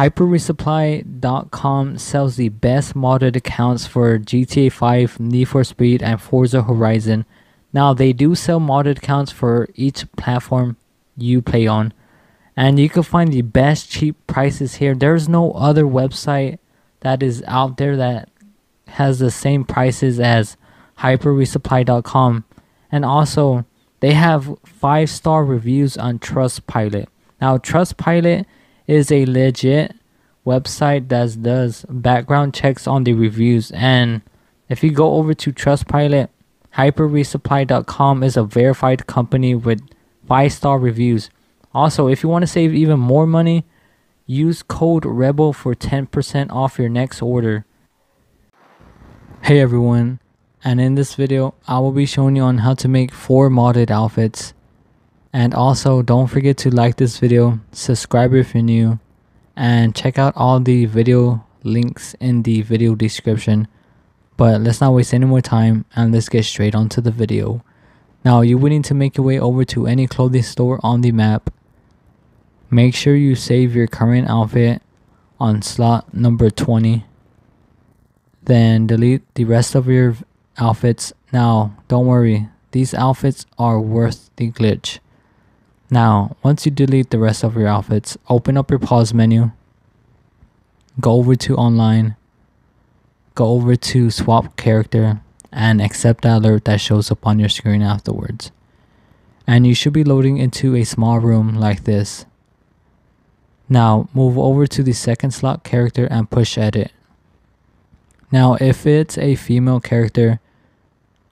HyperResupply.com sells the best modded accounts for GTA 5, Need for Speed, and Forza Horizon. Now, they do sell modded accounts for each platform you play on. And you can find the best cheap prices here. There's no other website that is out there that has the same prices as HyperResupply.com. And also, they have 5-star reviews on Trustpilot. Now, Trustpilot is a legit website that does background checks on the reviews. And if you go over to Trustpilot, HyperResupply.com is a verified company with 5-star reviews. Also, if you want to save even more money, use code REBEL for 10% off your next order. Hey everyone, and in this video, I will be showing you on how to make 4 modded outfits. And also, don't forget to like this video, subscribe if you're new, and check out all the video links in the video description. But let's not waste any more time, and let's get straight onto the video. Now, you will need to make your way over to any clothing store on the map. Make sure you save your current outfit on slot number 20. Then delete the rest of your outfits. Now, don't worry, these outfits are worth the glitch. Now, once you delete the rest of your outfits, open up your pause menu. Go over to online. Go over to swap character and accept the alert that shows up on your screen afterwards. And you should be loading into a small room like this. Now, move over to the second slot character and push edit. Now, if it's a female character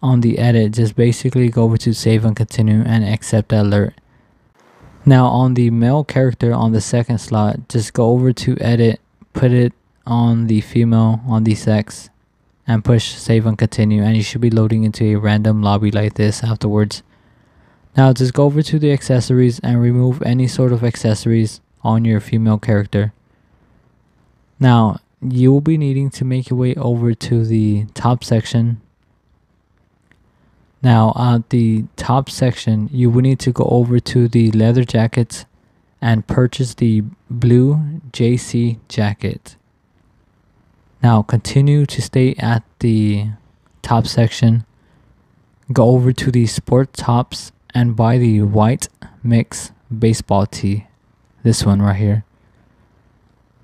on the edit, just basically go over to save and continue and accept the alert. Now, on the male character on the second slot, just go over to edit, put it on the female, on the sex, and push save and continue, and you should be loading into a random lobby like this afterwards. Now, just go over to the accessories and remove any sort of accessories on your female character. Now, you will be needing to make your way over to the top section. Now, at the top section, you will need to go over to the leather jackets and purchase the blue JC jacket. Now, continue to stay at the top section. Go over to the sport tops and buy the white mix baseball tee. This one right here.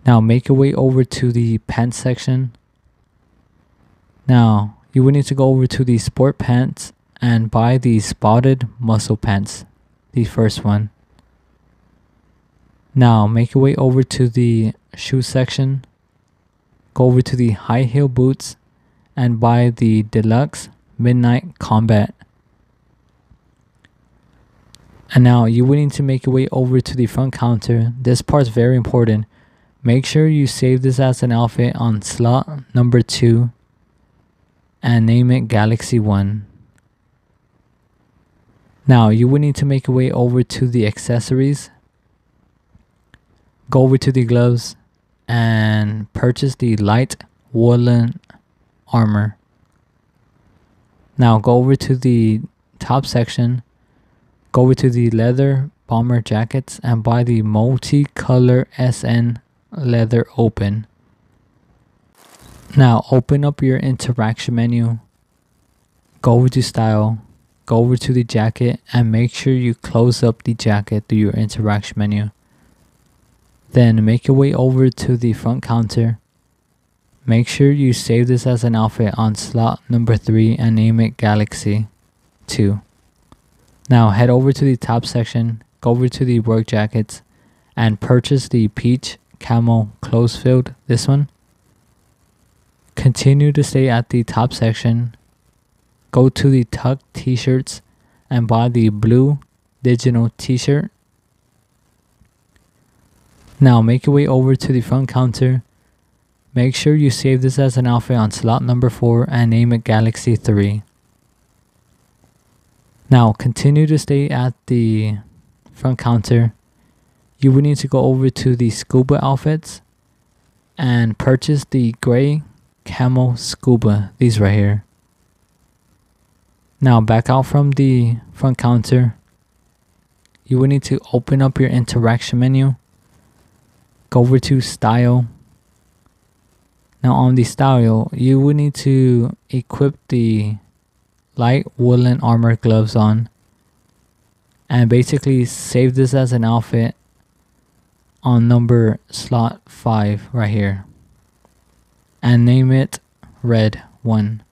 Now, make your way over to the pants section. Now, you will need to go over to the sport pants and buy the spotted muscle pants. The first one. Now, make your way over to the shoe section. Go over to the high heel boots and buy the deluxe midnight combat. And now you will need to make your way over to the front counter. This part's very important. Make sure you save this as an outfit on slot number 2 and name it Galaxy 1. Now you will need to make your way over to the accessories. Go over to the gloves and purchase the light woolen armor. Now go over to the top section. Go over to the leather bomber jackets and buy the multicolor SN leather open. Now open up your interaction menu. Go over to style. Go over to the jacket and make sure you close up the jacket through your interaction menu. Then make your way over to the front counter. Make sure you save this as an outfit on slot number 3 and name it Galaxy 2. Now head over to the top section, go over to the work jackets, and purchase the peach camo close field, this one. Continue to stay at the top section. Go to the tuck t-shirts and buy the blue digital t-shirt. Now make your way over to the front counter. Make sure you save this as an outfit on slot number 4 and name it Galaxy 3. Now continue to stay at the front counter. You will need to go over to the scuba outfits and purchase the gray camo scuba, these right here. Now back out from the front counter. You will need to open up your interaction menu. go over to style. Now on the style, you would need to equip the light woolen armor gloves on and basically save this as an outfit on number slot 5 right here and name it red 1.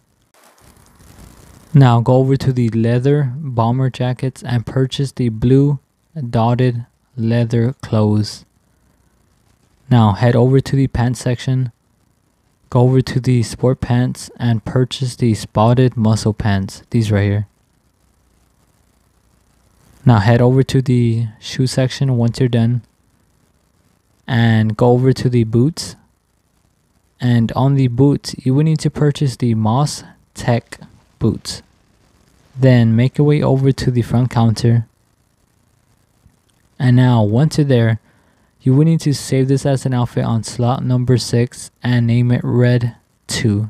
Now go over to the leather bomber jackets and purchase the blue dotted leather clothes. Now head over to the pants section, go over to the sport pants and purchase the spotted muscle pants, these right here. Now head over to the shoe section once you're done and go over to the boots, and on the boots you will need to purchase the Moss Tech boots. Then make your way over to the front counter, and now once you're there you will need to save this as an outfit on slot number 6 and name it red 2.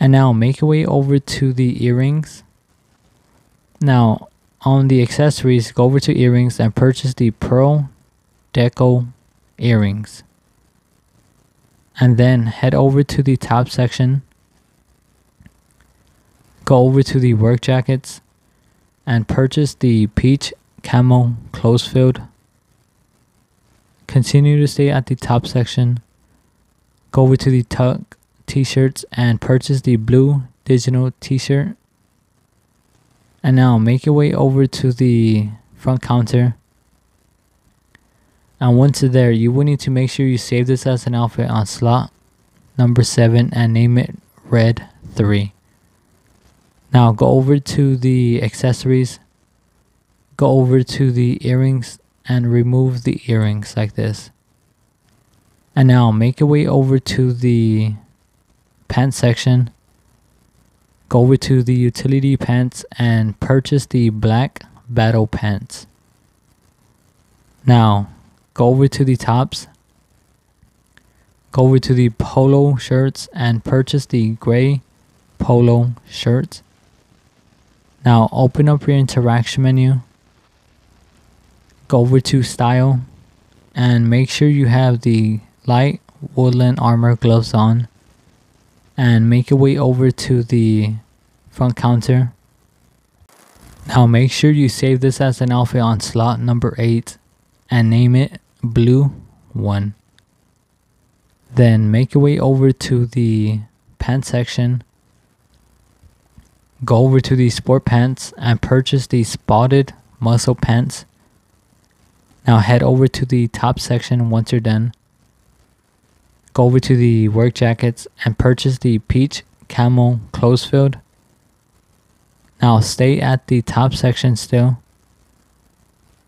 And now make your way over to the earrings. Now on the accessories, go over to earrings and purchase the pearl deco earrings, and then head over to the top section, go over to the work jackets and purchase the peach camo close field. Continue to stay at the top section, go over to the tuck t-shirts and purchase the blue digital t-shirt, and now make your way over to the front counter, and once you're there you will need to make sure you save this as an outfit on slot number 7 and name it red 3. Now go over to the accessories, go over to the earrings and remove the earrings like this. And now make your way over to the pants section, go over to the utility pants and purchase the black battle pants. Now go over to the tops, go over to the polo shirts and purchase the gray polo shirts. Now open up your interaction menu, go over to style and make sure you have the light woolen armor gloves on and make your way over to the front counter. Now make sure you save this as an outfit on slot number 8 and name it blue 1. Then make your way over to the pants section, go over to the sport pants and purchase the spotted muscle pants. Now head over to the top section once you're done, go over to the work jackets and purchase the peach camo close field. Now stay at the top section still,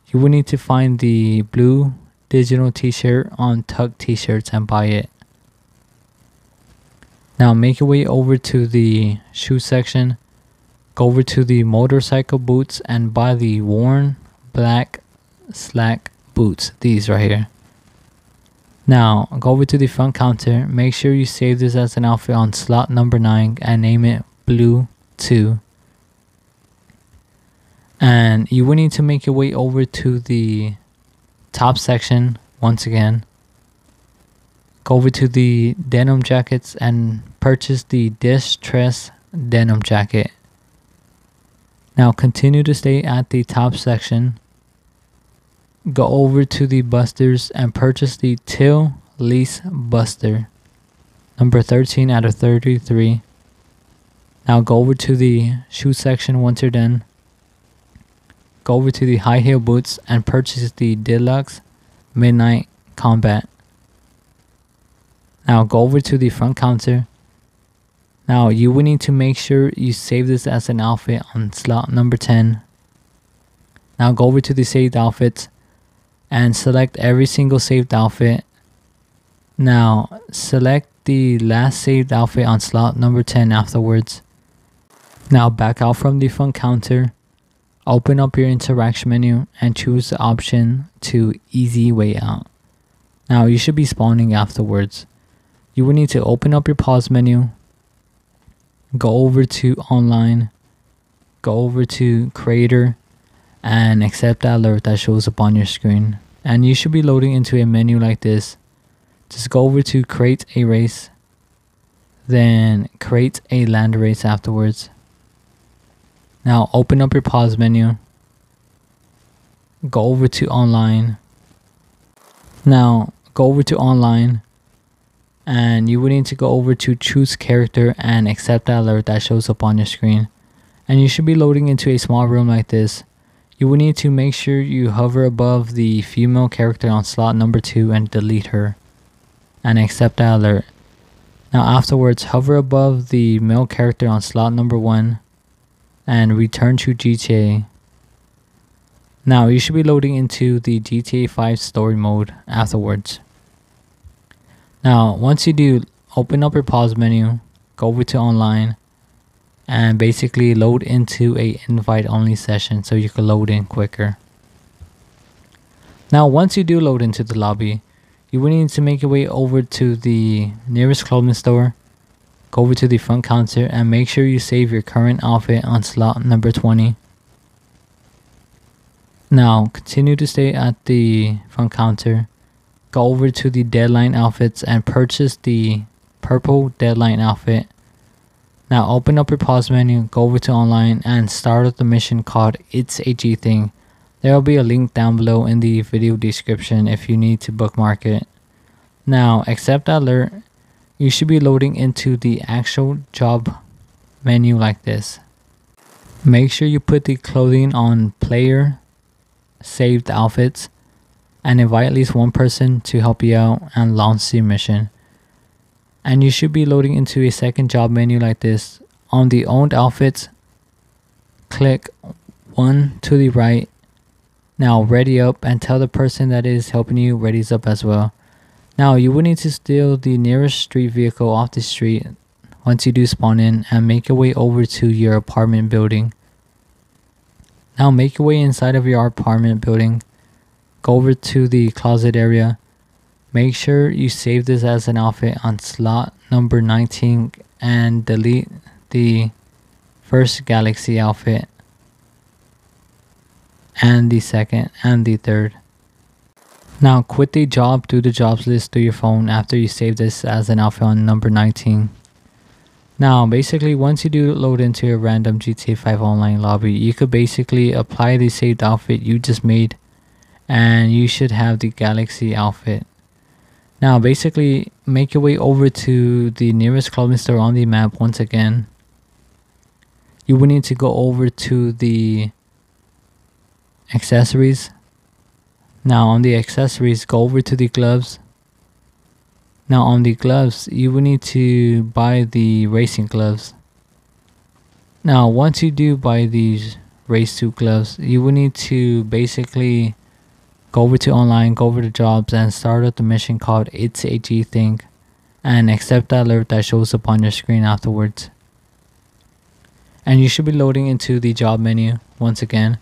you will need to find the blue digital t-shirt on tuck t-shirts and buy it. Now make your way over to the shoe section, go over to the motorcycle boots and buy the worn black slack boots, these right here. Now go over to the front counter, make sure you save this as an outfit on slot number 9 and name it blue 2. And you will need to make your way over to the top section once again, go over to the denim jackets and purchase the distress denim jacket. Now continue to stay at the top section, go over to the busters and purchase the Till Lease buster number 13 out of 33. Now go over to the shoe section once you're done, go over to the high heel boots and purchase the Deluxe Midnight Combat. Now go over to the front counter. Now you will need to make sure you save this as an outfit on slot number 10. Now go over to the saved outfits and select every single saved outfit. Now select the last saved outfit on slot number 10 afterwards. Now back out from the front counter, open up your interaction menu and choose the option to easy way out. Now you should be spawning afterwards. You will need to open up your pause menu, go over to online, go over to creator and accept that alert that shows up on your screen. and you should be loading into a menu like this. Just go over to create a race, then create a land race afterwards. Now open up your pause menu, go over to online. Now go over to online and you would need to go over to choose character and accept that alert that shows up on your screen. And you should be loading into a small room like this. You will need to make sure you hover above the female character on slot number 2 and delete her and accept that alert. Now afterwards, hover above the male character on slot number 1 and return to GTA. Now you should be loading into the GTA 5 story mode afterwards. Now once you do, open up your pause menu, go over to online and basically load into a invite only session so you can load in quicker. Now once you do load into the lobby, you will need to make your way over to the nearest clothing store, go over to the front counter and make sure you save your current outfit on slot number 20. Now continue to stay at the front counter, go over to the deadline outfits and purchase the purple deadline outfit. Now open up your pause menu, go over to online and start up the mission called It's a G-Thing. There will be a link down below in the video description if you need to bookmark it. Now accept that alert. You should be loading into the actual job menu like this. Make sure you put the clothing on player, saved outfits, and invite at least one person to help you out and launch the mission. And you should be loading into a second job menu like this. On the owned outfits, click one to the right. Now ready up and tell the person that is helping you readies up as well. Now you will need to steal the nearest street vehicle off the street once you do spawn in and make your way over to your apartment building. Now make your way inside of your apartment building. Go over to the closet area. Make sure you save this as an outfit on slot number 19 and delete the first Galaxy outfit, and the second and the third. Now quit the job through the jobs list through your phone after you save this as an outfit on number 19. Now basically once you do load into a random GTA 5 online lobby, you could basically apply the saved outfit you just made and you should have the Galaxy outfit. Now basically make your way over to the nearest clothing store on the map once again. You will need to go over to the accessories. Now on the accessories, go over to the gloves. Now on the gloves, you will need to buy the racing gloves. Now once you do buy these race suit gloves, you will need to basically go over to online, go over to jobs and start up the mission called It's a G-Thing and accept that alert that shows up on your screen afterwards. And you should be loading into the job menu once again.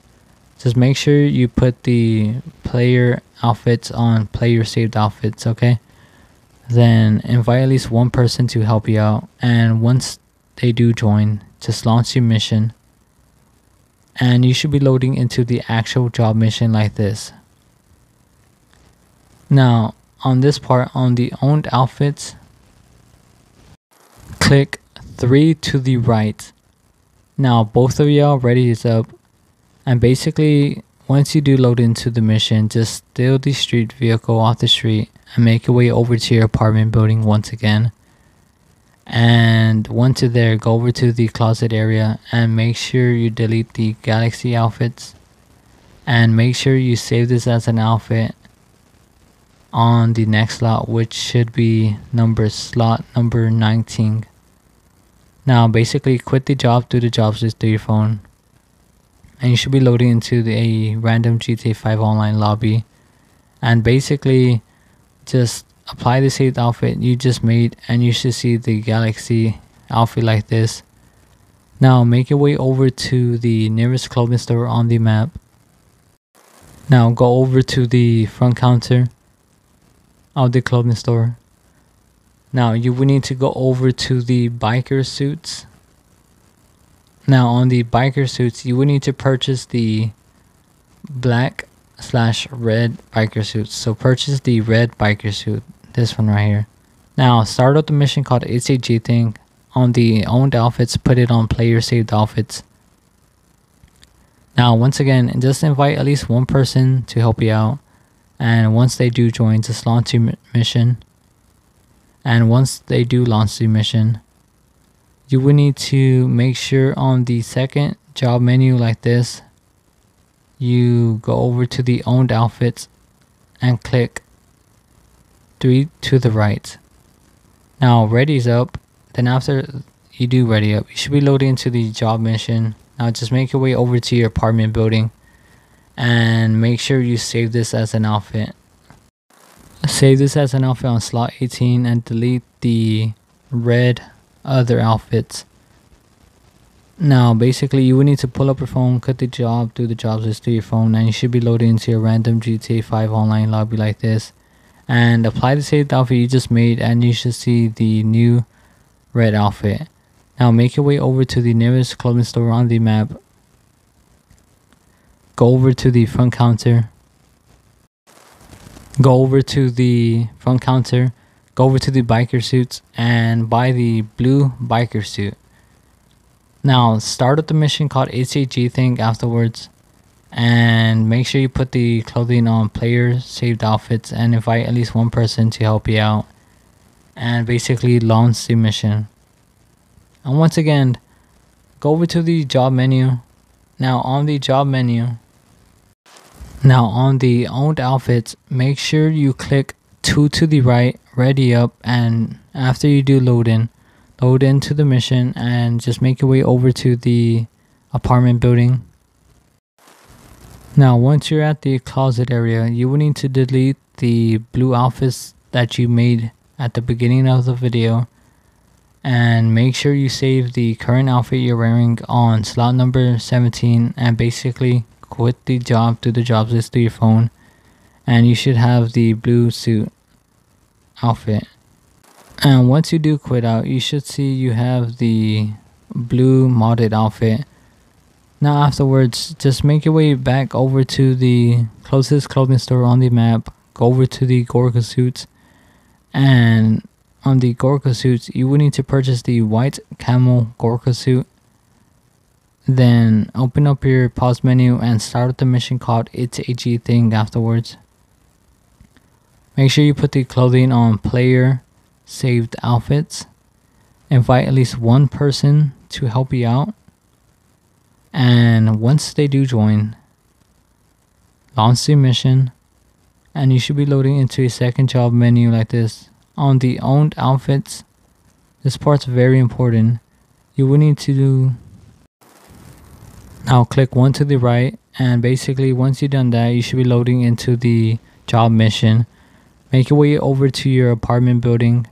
Just make sure you put the player outfits on player saved outfits, okay? Then invite at least one person to help you out, and once they do join, just launch your mission. And you should be loading into the actual job mission like this. Now, on this part, on the owned outfits, click 3 to the right. Now, both of y'all ready is up. And basically, once you do load into the mission, just steal the street vehicle off the street and make your way over to your apartment building once again. And once you're there, go over to the closet area and make sure you delete the Galaxy outfits. And make sure you save this as an outfit on the next slot, which should be slot number 19. Now basically quit the job, do the jobs list through your phone. And you should be loading into a random GTA 5 online lobby. And basically just apply the saved outfit you just made and you should see the Galaxy outfit like this. Now make your way over to the nearest clothing store on the map. Now go over to the front counter of the clothing store. Now you will need to go over to the biker suits. Now on the biker suits, you will need to purchase the black /red biker suit. So purchase the red biker suit, this one right here. Now start up the mission called It's a G-Thing. On the owned outfits, put it on player saved outfits. Now once again, just invite at least one person to help you out, and once they do join, just launch your mission. And once they do launch the mission, you will need to make sure on the second job menu like this, you go over to the owned outfits and click 3 to the right. Now ready's up. Then after you do ready up, you should be loaded into the job mission. Now just make your way over to your apartment building and make sure you save this as an outfit. Save this as an outfit on slot 18 and delete the red other outfits. Now basically you will need to pull up your phone, cut the job, do the jobs list through your phone, and you should be loaded into your random GTA 5 online lobby like this. And apply the saved outfit you just made and you should see the new red outfit. Now make your way over to the nearest clothing store on the map. Go over to the front counter. Go over to the biker suits and buy the blue biker suit. Now start up the mission called It's a G-Thing afterwards, and make sure you put the clothing on player saved outfits and invite at least one person to help you out, and basically launch the mission. And once again, go over to the job menu. Now on the job menu, now on the owned outfits, make sure you click 2 to the right, ready up, and after you do load into the mission and just make your way over to the apartment building. Now once you're at the closet area, you will need to delete the blue outfits that you made at the beginning of the video, and make sure you save the current outfit you're wearing on slot number 17 and basically quit the job, do the jobs list through your phone, and you should have the blue suit outfit. And once you do quit out, you should see you have the blue modded outfit. Now afterwards, just make your way back over to the closest clothing store on the map, go over to the Gorka suits. And on the Gorka suits, you will need to purchase the white camel Gorka suit. Then open up your pause menu and start the mission called It's a G-Thing afterwards. Make sure you put the clothing on player saved outfits. Invite at least one person to help you out, and once they do join, launch the mission. And you should be loading into a second job menu like this. On the owned outfits, this part's very important. You will need to now click 1 to the right, and basically once you've done that, you should be loading into the job mission. Make your way over to your apartment building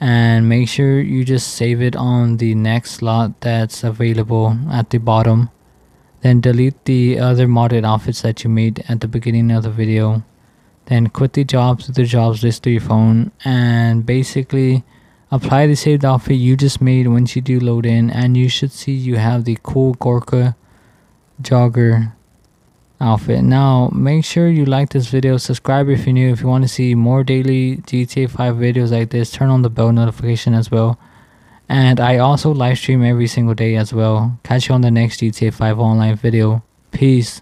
and make sure you just save it on the next slot that's available at the bottom. Then delete the other modded outfits that you made at the beginning of the video. Then quit the jobs to the jobs list through your phone, and basically apply the saved outfit you just made once you do load in, and you should see you have the cool Gorka jogger outfit. Now make sure you like this video, subscribe if you're new. If you want to see more daily GTA 5 videos like this, turn on the bell notification as well. And I also live stream every single day as well. Catch you on the next GTA 5 online video. Peace.